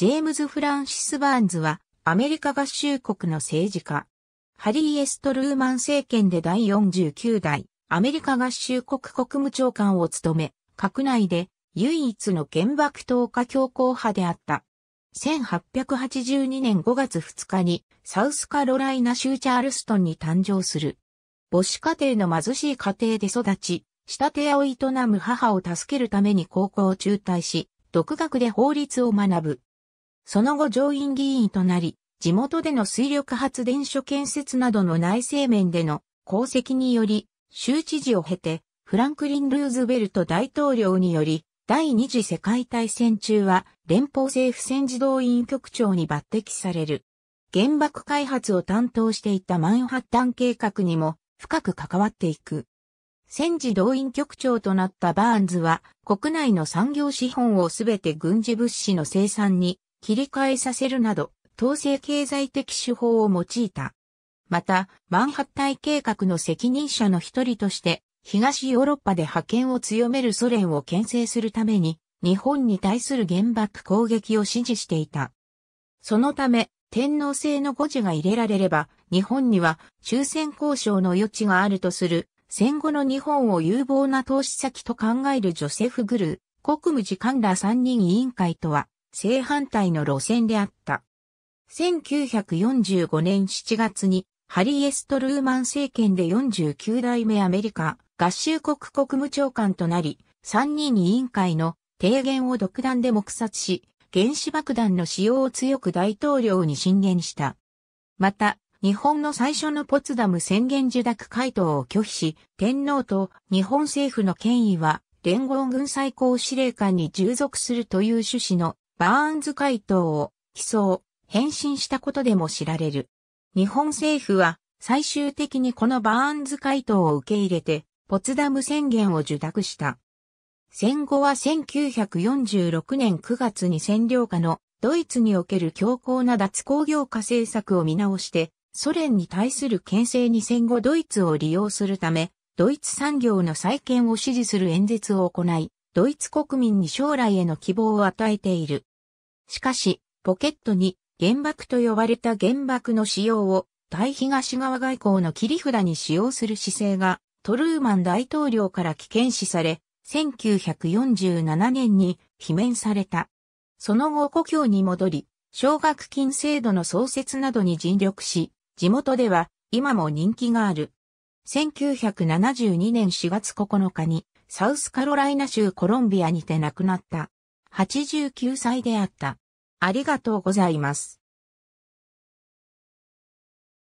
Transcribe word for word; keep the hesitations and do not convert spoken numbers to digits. ジェームズ・フランシス・バーンズはアメリカ合衆国の政治家。ハリー・エス・トルーマン政権で第よんじゅうきゅう代アメリカ合衆国国務長官を務め、閣内で唯一の原爆投下強硬派であった。せんはっぴゃくはちじゅうにねんごがつふつかにサウスカロライナ州チャールストンに誕生する。母子家庭の貧しい家庭で育ち、仕立屋を営む母を助けるために高校を中退し、独学で法律を学ぶ。その後上院議員となり、地元での水力発電所建設などの内政面での功績により、州知事を経て、フランクリン・ルーズベルト大統領により、第二次世界大戦中は連邦政府戦時動員局長に抜擢される。原爆開発を担当していたマンハッタン計画にも深く関わっていく。戦時動員局長となったバーンズは国内の産業資本をすべて軍事物資の生産に切り替えさせるなど統制経済的手法を用いた。また、マンハッタン計画の責任者の一人として、東ヨーロッパで覇権を強めるソ連を牽制するために日本に対する原爆攻撃を支持していた。そのため天皇制の誤字が入れられれば日本には終戦交渉の余地があるとする戦後の日本を有望な投資先と考えるジョセフ・グルー、国務次官らさんにん委員会とは正反対の路線であった。せんきゅうひゃくよんじゅうごねんしちがつにハリー・エス・トルーマン政権でよんじゅうきゅう代目アメリカ合衆国国務長官となり、さんにん委員会の提言を独断で黙殺し、原子爆弾の使用を強く大統領に進言した。また、日本の最初のポツダム宣言受諾回答を拒否し、天皇と日本政府の権威は連合軍最高司令官に従属するという趣旨のバーンズ回答を起草、返信したことでも知られる。日本政府は最終的にこのバーンズ回答を受け入れて、ポツダム宣言を受諾した。戦後はせんきゅうひゃくよんじゅうろくねんくがつに占領下のドイツにおける強硬な脱工業化政策を見直して、ソ連に対する牽制に戦後ドイツを利用するため、ドイツ産業の再建を支持する演説を行い、ドイツ国民に将来への希望を与えている。しかし、ポケットに原爆と呼ばれた原爆の使用を対東側外交の切り札に使用する姿勢が、トルーマン大統領から危険視され、せんきゅうひゃくよんじゅうななねんに罷免された。その後故郷に戻り、奨学金制度の創設などに尽力し、地元では今も人気がある。せんきゅうひゃくななじゅうにねんしがつここのかにサウスカロライナ州コロンビアにて亡くなった。はちじゅうきゅうさいであった。ありがとうございます。